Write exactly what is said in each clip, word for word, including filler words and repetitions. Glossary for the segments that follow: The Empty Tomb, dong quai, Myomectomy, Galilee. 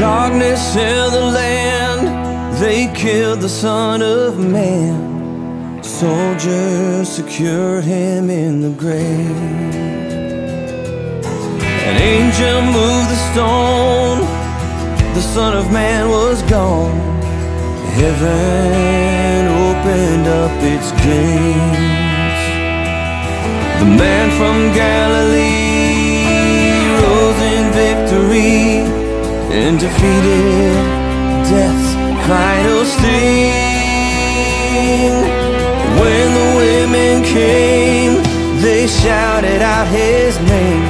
darkness in the land, they killed the Son of Man. Soldiers secured him in the grave. An angel moved the stone, the Son of Man was gone. Heaven opened up its gates. The man from Galilee rose in victory and defeated death's final sting. When the women came, they shouted out his name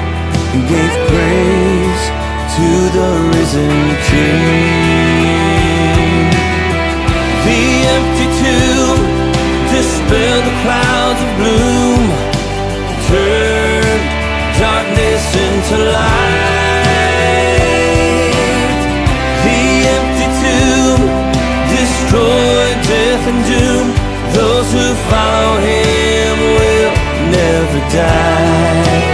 and gave praise to the risen King. The empty tomb dispelled the clouds of gloom, turned darkness into light. Destroyed death and doom, those who follow him will never die.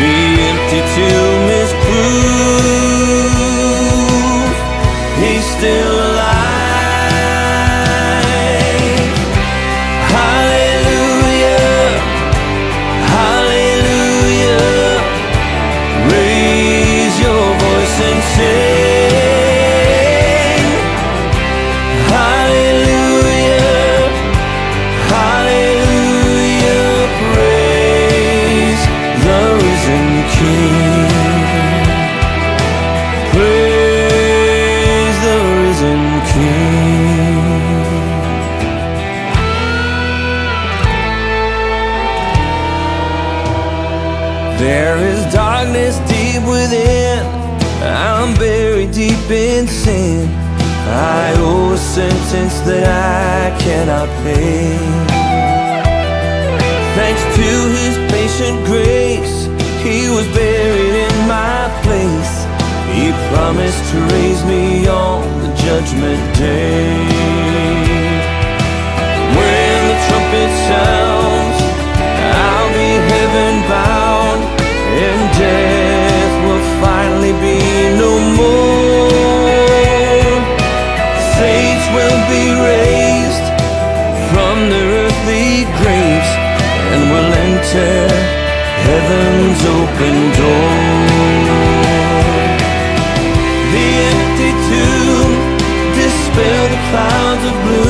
The empty tomb is proof he's still alive. Hallelujah, hallelujah, raise your voice and sing. There is darkness deep within, I'm buried deep in sin. I owe a sentence that I cannot pay. Thanks to his patient grace, he was buried in my place. He promised to raise me on the judgment day. When the trumpet sounds, I'll be heaven-bound, and death will finally be no more. Saints will be raised from their earthly graves and will enter heaven's open door. The empty tomb dispelled the clouds of gloom.